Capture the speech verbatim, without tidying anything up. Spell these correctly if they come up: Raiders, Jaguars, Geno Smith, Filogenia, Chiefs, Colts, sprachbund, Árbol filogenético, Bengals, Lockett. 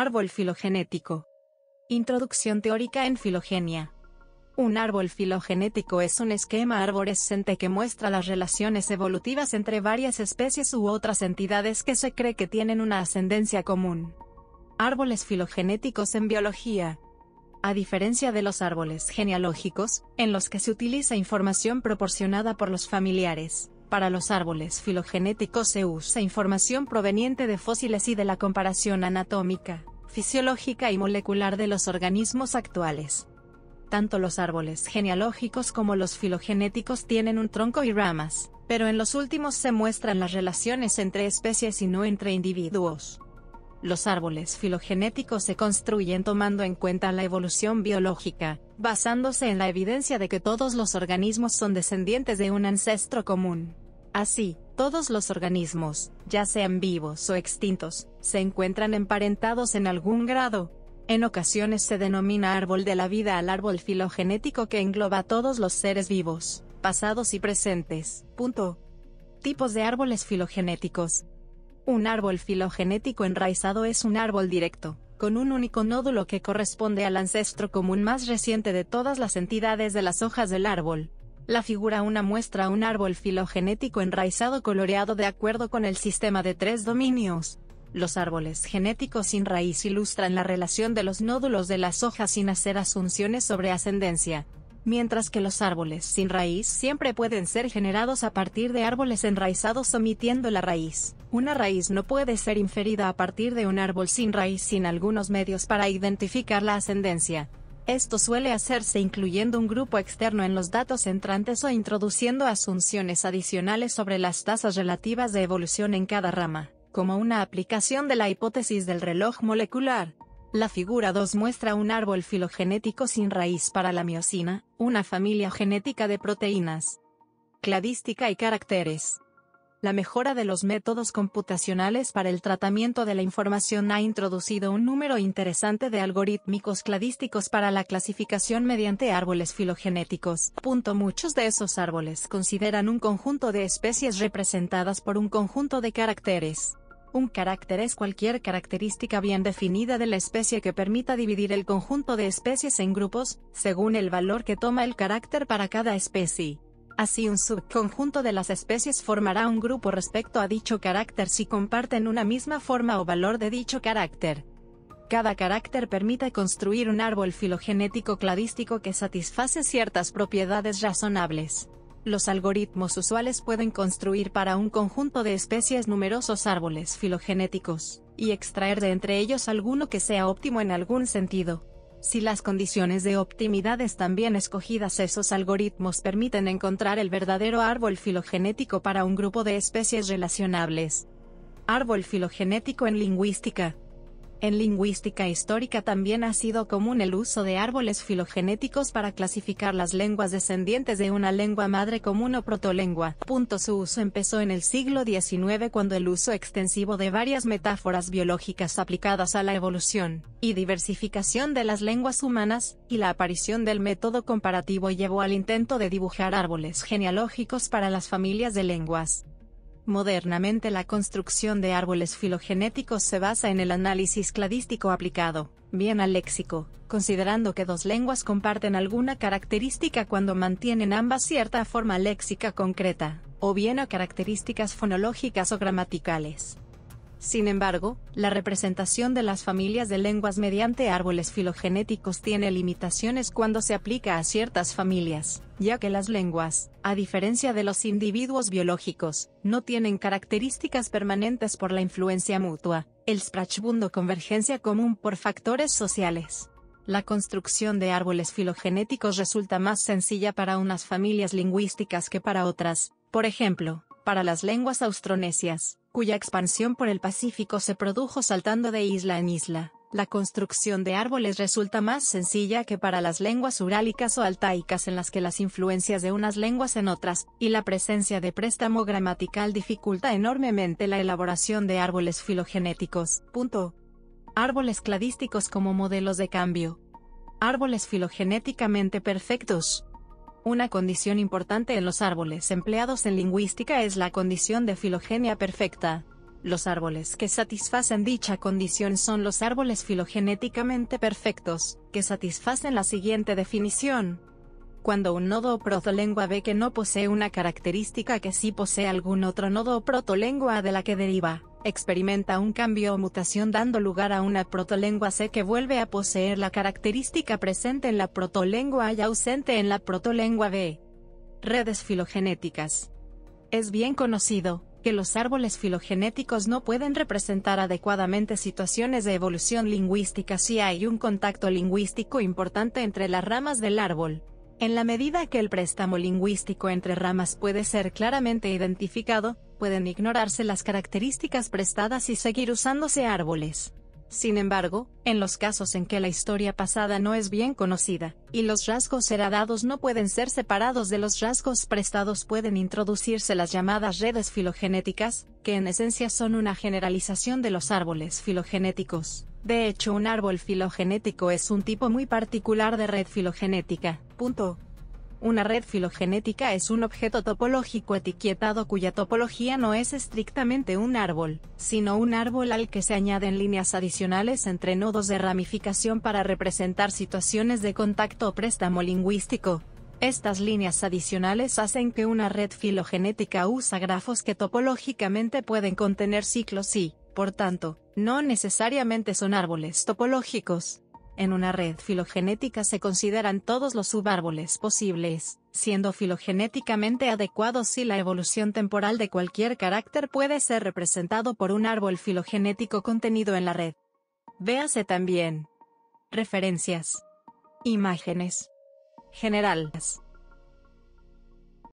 Árbol filogenético. Introducción teórica en filogenia. Un árbol filogenético es un esquema arborescente que muestra las relaciones evolutivas entre varias especies u otras entidades que se cree que tienen una ascendencia común. Árboles filogenéticos en biología. A diferencia de los árboles genealógicos, en los que se utiliza información proporcionada por los familiares, para los árboles filogenéticos se usa información proveniente de fósiles y de la comparación anatómica, fisiológica y molecular de los organismos actuales. Tanto los árboles genealógicos como los filogenéticos tienen un tronco y ramas, pero en los últimos se muestran las relaciones entre especies y no entre individuos. Los árboles filogenéticos se construyen tomando en cuenta la evolución biológica, basándose en la evidencia de que todos los organismos son descendientes de un ancestro común. Así, todos los organismos, ya sean vivos o extintos, se encuentran emparentados en algún grado. En ocasiones se denomina árbol de la vida al árbol filogenético que engloba a todos los seres vivos, pasados y presentes. Punto. Tipos de árboles filogenéticos. Un árbol filogenético enraizado es un árbol directo, con un único nódulo que corresponde al ancestro común más reciente de todas las entidades de las hojas del árbol. La figura uno muestra un árbol filogenético enraizado coloreado de acuerdo con el sistema de tres dominios. Los árboles genéticos sin raíz ilustran la relación de los nódulos de las hojas sin hacer asunciones sobre ascendencia, mientras que los árboles sin raíz siempre pueden ser generados a partir de árboles enraizados omitiendo la raíz. Una raíz no puede ser inferida a partir de un árbol sin raíz sin algunos medios para identificar la ascendencia. Esto suele hacerse incluyendo un grupo externo en los datos entrantes o introduciendo asunciones adicionales sobre las tasas relativas de evolución en cada rama, como una aplicación de la hipótesis del reloj molecular. La figura dos muestra un árbol filogenético sin raíz para la miocina, una familia genética de proteínas. Cladística y caracteres. La mejora de los métodos computacionales para el tratamiento de la información ha introducido un número interesante de algorítmicos cladísticos para la clasificación mediante árboles filogenéticos. Punto. Muchos de esos árboles consideran un conjunto de especies representadas por un conjunto de caracteres. Un carácter es cualquier característica bien definida de la especie que permita dividir el conjunto de especies en grupos, según el valor que toma el carácter para cada especie. Así, un subconjunto de las especies formará un grupo respecto a dicho carácter si comparten una misma forma o valor de dicho carácter. Cada carácter permite construir un árbol filogenético cladístico que satisface ciertas propiedades razonables. Los algoritmos usuales pueden construir para un conjunto de especies numerosos árboles filogenéticos, y extraer de entre ellos alguno que sea óptimo en algún sentido. Si las condiciones de optimidad están bien escogidas, esos algoritmos permiten encontrar el verdadero árbol filogenético para un grupo de especies relacionables. Árbol filogenético en lingüística. En lingüística histórica también ha sido común el uso de árboles filogenéticos para clasificar las lenguas descendientes de una lengua madre común o protolengua. Punto. Su uso empezó en el siglo diecinueve cuando el uso extensivo de varias metáforas biológicas aplicadas a la evolución y diversificación de las lenguas humanas, y la aparición del método comparativo llevó al intento de dibujar árboles genealógicos para las familias de lenguas. Modernamente la construcción de árboles filogenéticos se basa en el análisis cladístico aplicado, bien al léxico, considerando que dos lenguas comparten alguna característica cuando mantienen ambas cierta forma léxica concreta, o bien a características fonológicas o gramaticales. Sin embargo, la representación de las familias de lenguas mediante árboles filogenéticos tiene limitaciones cuando se aplica a ciertas familias, ya que las lenguas, a diferencia de los individuos biológicos, no tienen características permanentes por la influencia mutua, el sprachbund, convergencia común por factores sociales. La construcción de árboles filogenéticos resulta más sencilla para unas familias lingüísticas que para otras, por ejemplo, para las lenguas austronesias, cuya expansión por el Pacífico se produjo saltando de isla en isla. La construcción de árboles resulta más sencilla que para las lenguas urálicas o altaicas, en las que las influencias de unas lenguas en otras, y la presencia de préstamo gramatical dificulta enormemente la elaboración de árboles filogenéticos. Punto. Árboles cladísticos como modelos de cambio. Árboles filogenéticamente perfectos. Una condición importante en los árboles empleados en lingüística es la condición de filogenia perfecta. Los árboles que satisfacen dicha condición son los árboles filogenéticamente perfectos, que satisfacen la siguiente definición. Cuando un nodo o protolengua B que no posee una característica que sí posee algún otro nodo o protolengua de la que deriva, experimenta un cambio o mutación dando lugar a una protolengua C que vuelve a poseer la característica presente en la protolengua A y ausente en la protolengua B. Redes filogenéticas. Es bien conocido que los árboles filogenéticos no pueden representar adecuadamente situaciones de evolución lingüística si hay un contacto lingüístico importante entre las ramas del árbol. En la medida que el préstamo lingüístico entre ramas puede ser claramente identificado, pueden ignorarse las características prestadas y seguir usándose árboles. Sin embargo, en los casos en que la historia pasada no es bien conocida, y los rasgos heredados no pueden ser separados de los rasgos prestados, pueden introducirse las llamadas redes filogenéticas, que en esencia son una generalización de los árboles filogenéticos. De hecho, un árbol filogenético es un tipo muy particular de red filogenética. Punto. Una red filogenética es un objeto topológico etiquetado cuya topología no es estrictamente un árbol, sino un árbol al que se añaden líneas adicionales entre nodos de ramificación para representar situaciones de contacto o préstamo lingüístico. Estas líneas adicionales hacen que una red filogenética usa grafos que topológicamente pueden contener ciclos y, por tanto, no necesariamente son árboles topológicos. En una red filogenética se consideran todos los subárboles posibles, siendo filogenéticamente adecuados si la evolución temporal de cualquier carácter puede ser representado por un árbol filogenético contenido en la red. Véase también. Referencias. Imágenes. Generales.